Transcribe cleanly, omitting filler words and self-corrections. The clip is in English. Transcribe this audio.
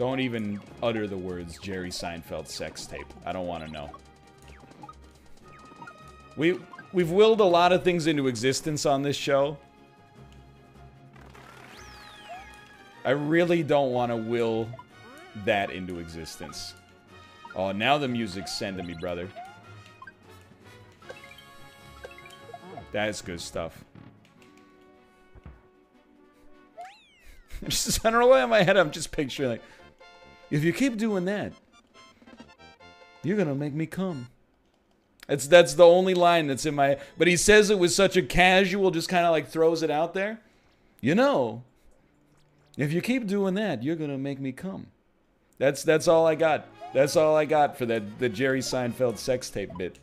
Don't even utter the words Jerry Seinfeld sex tape. I don't want to know. We've willed a lot of things into existence on this show. I really don't want to will that into existence. Oh, now the music's sending me, brother. That's good stuff. I don't know why in my head I'm just picturing, like, if you keep doing that, you're gonna make me come. That's the only line that's in my... But he says it with such a casual, just kind of like throws it out there. You know, if you keep doing that, you're gonna make me come. That's all I got. That's all I got for that, the Jerry Seinfeld sex tape bit.